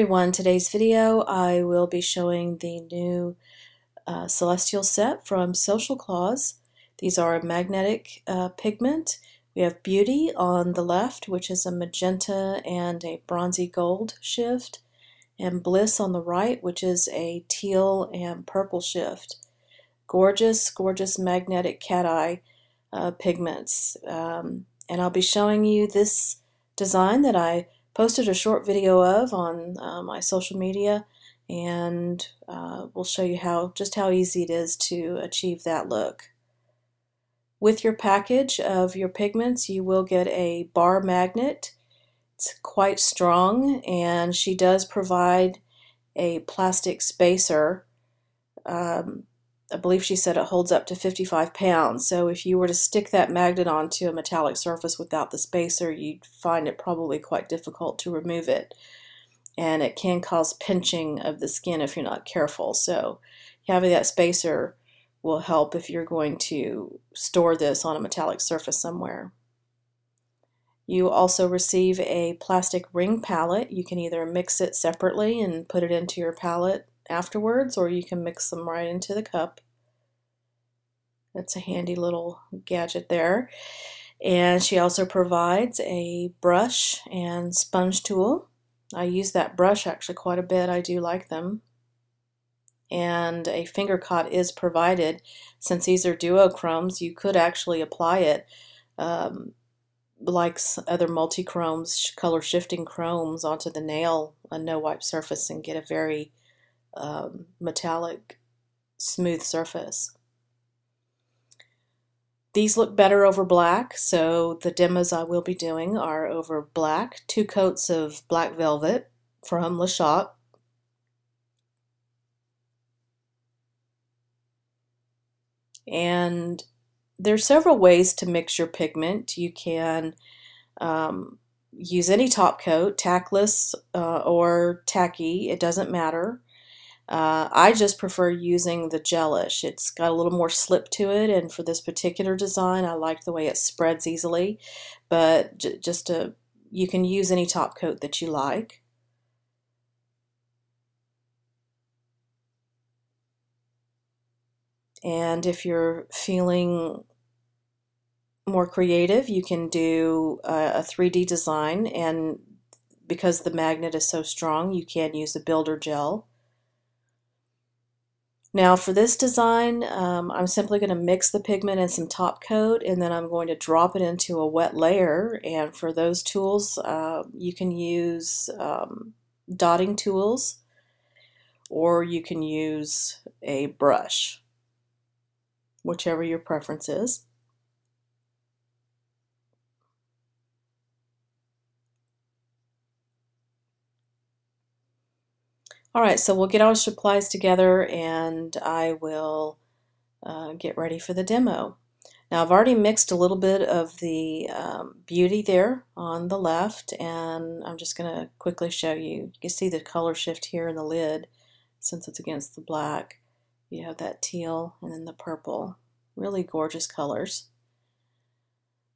everyone, today's video I will be showing the new Celestial set from Social Claws. These are a magnetic pigment. We have Beauty on the left, which is a magenta and a bronzy gold shift, and Bliss on the right, which is a teal and purple shift. Gorgeous, gorgeous magnetic cat eye pigments. And I'll be showing you this design that I posted a short video of on my social media, and we'll show you just how easy it is to achieve that look. With your package of your pigments, you will get a bar magnet. It's quite strong, and she does provide a plastic spacer. I believe she said it holds up to 55 pounds, so if you were to stick that magnet onto a metallic surface without the spacer, you'd find it probably quite difficult to remove it. And it can cause pinching of the skin if you're not careful, so having that spacer will help if you're going to store this on a metallic surface somewhere. You also receive a plastic ring palette. You can either mix it separately and put it into your palette afterwards, or you can mix them right into the cup. That's a handy little gadget there. And she also provides a brush and sponge tool. I use that brush actually quite a bit. I do like them. And a finger cot is provided. Since these are duochromes, you could actually apply it like other multi-chromes, color shifting chromes, onto the nail, a no wipe surface, and get a very metallic smooth surface. These look better over black, so the demos I will be doing are over black. 2 coats of black velvet from LeChat. And there's several ways to mix your pigment. You can use any top coat, tackless or tacky, it doesn't matter. I just prefer using the Gelish. It's got a little more slip to it, and for this particular design I like the way it spreads easily, but you can use any top coat that you like. And if you're feeling more creative, you can do a 3D design, and because the magnet is so strong, you can use a builder gel. Now for this design, I'm simply going to mix the pigment and some top coat, and then I'm going to drop it into a wet layer. And for those tools, you can use dotting tools, or you can use a brush, whichever your preference is. Alright, so we'll get our supplies together and I will get ready for the demo. Now I've already mixed a little bit of the Beauty there on the left, and I'm just going to quickly show you. You can see the color shift here in the lid since it's against the black. You have that teal and then the purple. Really gorgeous colors.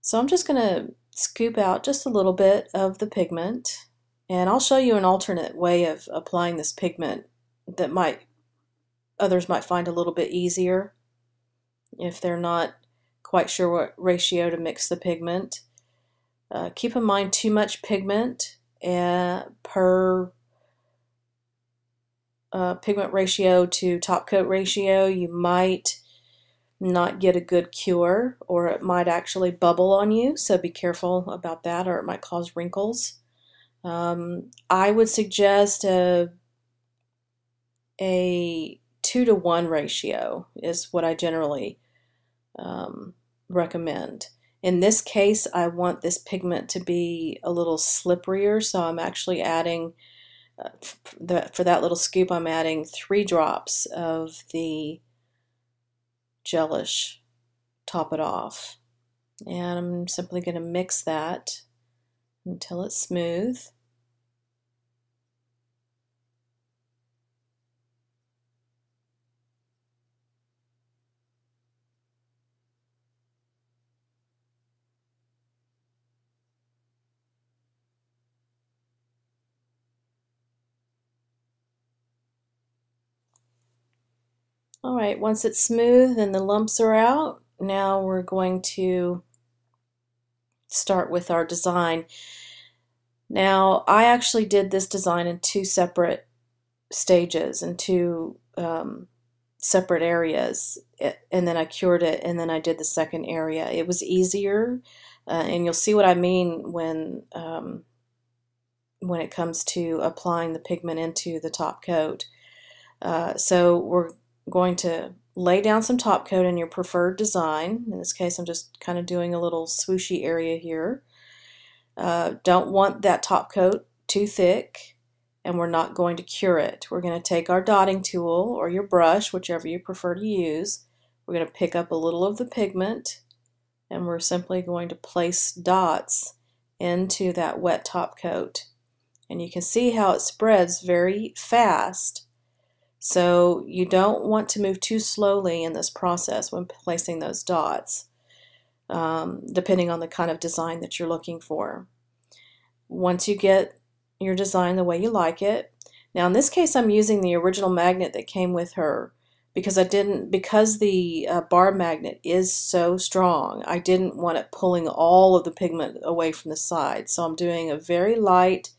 So I'm just going to scoop out just a little bit of the pigment. And I'll show you an alternate way of applying this pigment that others might find a little bit easier if they're not quite sure what ratio to mix the pigment. Keep in mind, too much pigment per pigment ratio to top coat ratio, you might not get a good cure, or it might actually bubble on you, so be careful about that, or it might cause wrinkles. I would suggest a 2-to-1 ratio is what I generally recommend. In this case, I want this pigment to be a little slipperier, so I'm actually adding, for that little scoop, I'm adding 3 drops of the Gelish Top It Off. And I'm simply going to mix that until it's smooth. All right, once it's smooth and the lumps are out, now we're going to start with our design. Now, I actually did this design in two separate stages, in two separate areas, and then I cured it, and then I did the second area. It was easier, and you'll see what I mean when it comes to applying the pigment into the top coat. So we're going to lay down some top coat in your preferred design. In this case, I'm just kind of doing a little swooshy area here. Don't want that top coat too thick, and we're not going to cure it. We're going to take our dotting tool or your brush, whichever you prefer to use. We're going to pick up a little of the pigment, and we're simply going to place dots into that wet top coat. And you can see how it spreads very fast. So you don't want to move too slowly in this process when placing those dots, depending on the kind of design that you're looking for. Once you get your design the way you like it. Now in this case I'm using the original magnet that came with her because the bar magnet is so strong, I didn't want it pulling all of the pigment away from the side. So I'm doing a very light,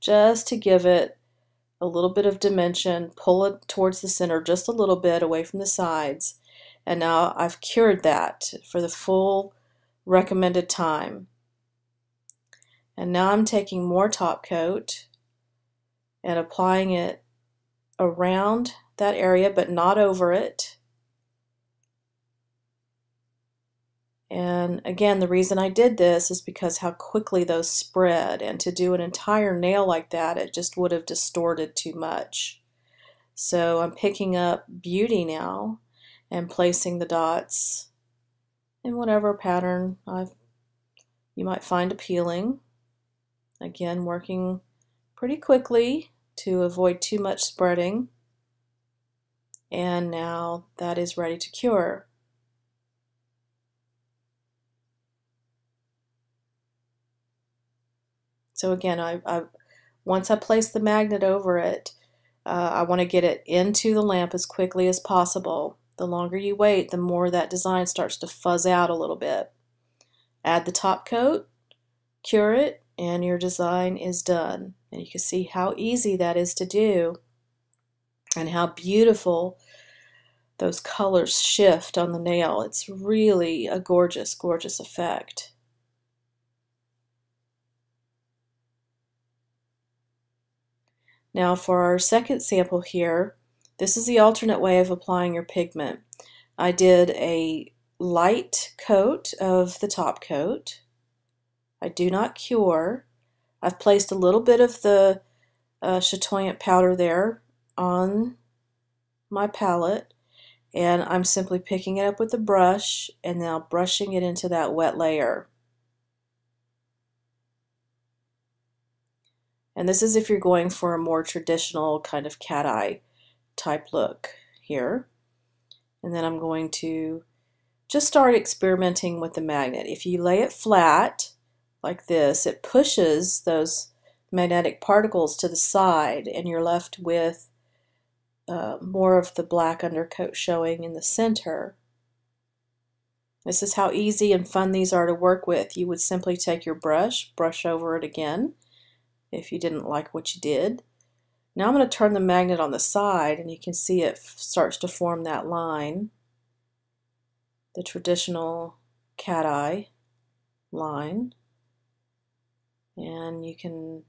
just to give it a little bit of dimension, pull it towards the center just a little bit away from the sides, and now I've cured that for the full recommended time. And now I'm taking more top coat and applying it around that area but not over it. And again, the reason I did this is because how quickly those spread, and to do an entire nail like that, it just would have distorted too much. So I'm picking up Beauty now and placing the dots in whatever pattern you might find appealing. Again, working pretty quickly to avoid too much spreading. And now that is ready to cure. So again, once I place the magnet over it, I want to get it into the lamp as quickly as possible. The longer you wait, the more that design starts to fuzz out a little bit. Add the top coat, cure it, and your design is done. And you can see how easy that is to do and how beautiful those colors shift on the nail. It's really a gorgeous, gorgeous effect. Now for our second sample here, this is the alternate way of applying your pigment. I did a light coat of the top coat. I do not cure. I've placed a little bit of the Chatoyant powder there on my palette, and I'm simply picking it up with the brush and now brushing it into that wet layer. And this is if you're going for a more traditional kind of cat eye type look here. And then I'm going to just start experimenting with the magnet. If you lay it flat like this, it pushes those magnetic particles to the side, and you're left with more of the black undercoat showing in the center. This is how easy and fun these are to work with. You would simply take your brush, brush over it again, if you didn't like what you did. Now I'm going to turn the magnet on the side, and you can see it starts to form that line, the traditional cat eye line. And you can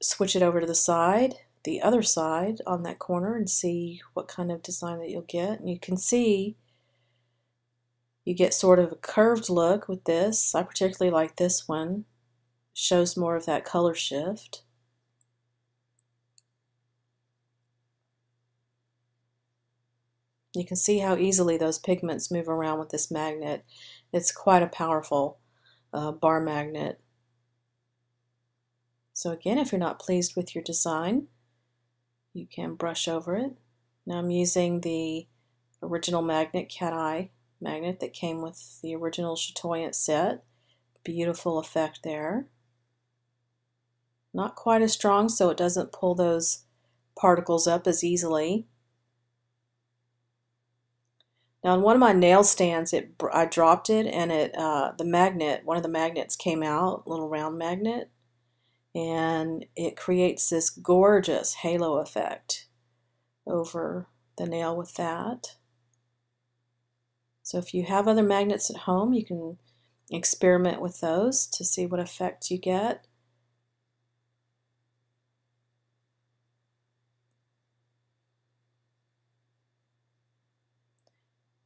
switch it over to the side, the other side on that corner, and see what kind of design that you'll get. And you can see you get sort of a curved look with this. I particularly like this one. It shows more of that color shift. You can see how easily those pigments move around with this magnet. It's quite a powerful bar magnet. So again, if you're not pleased with your design, you can brush over it. Now I'm using the original magnet, cat eye magnet, that came with the original Chatoyant set. Beautiful effect there. Not quite as strong, so it doesn't pull those particles up as easily. Now, on one of my nail stands, I dropped it, and one of the magnets came out, a little round magnet, and it creates this gorgeous halo effect over the nail with that. So if you have other magnets at home, you can experiment with those to see what effect you get.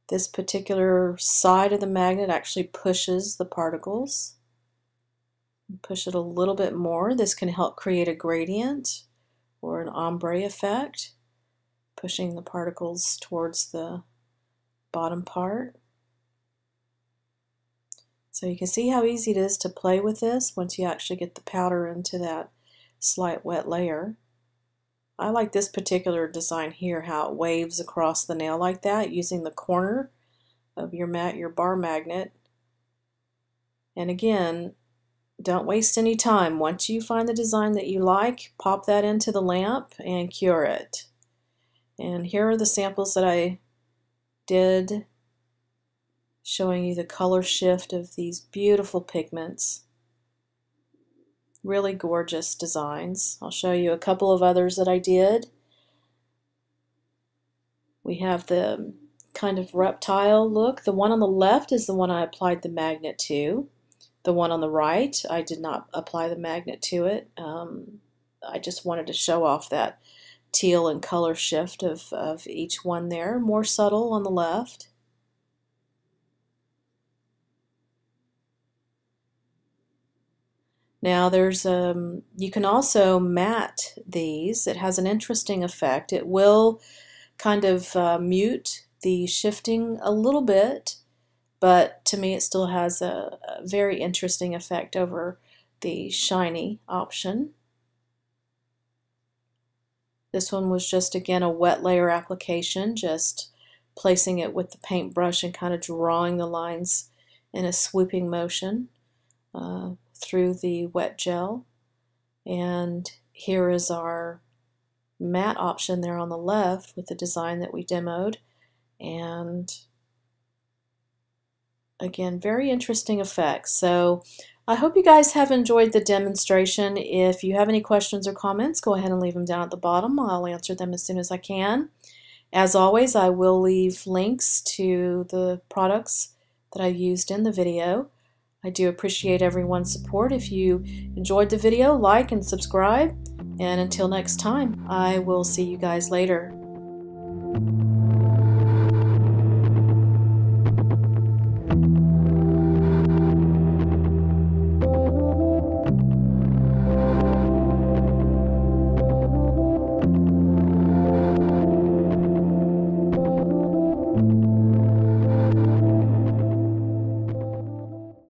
This particular side of the magnet actually pushes the particles. Push it a little bit more. This can help create a gradient or an ombre effect, pushing the particles towards the bottom part. So you can see how easy it is to play with this once you actually get the powder into that slight wet layer. I like this particular design here, how it waves across the nail like that, using the corner of your bar magnet. And again, don't waste any time. Once you find the design that you like, pop that into the lamp and cure it. And here are the samples that I did, showing you the color shift of these beautiful pigments. Really gorgeous designs. I'll show you a couple of others that I did. We have the kind of reptile look. The one on the left is the one I applied the magnet to. The one on the right, I did not apply the magnet to it. I just wanted to show off that teal and color shift of each one there. More subtle on the left. Now there's you can also matte these. It has an interesting effect. It will kind of mute the shifting a little bit, but to me it still has a very interesting effect over the shiny option. This one was just, again, a wet layer application, just placing it with the paintbrush and kind of drawing the lines in a swooping motion through the wet gel. And here is our matte option there on the left with the design that we demoed, and again, very interesting effects. So I hope you guys have enjoyed the demonstration. If you have any questions or comments, go ahead and leave them down at the bottom. I'll answer them as soon as I can. As always, I will leave links to the products that I used in the video. I do appreciate everyone's support. If you enjoyed the video, like and subscribe. And until next time, I will see you guys later.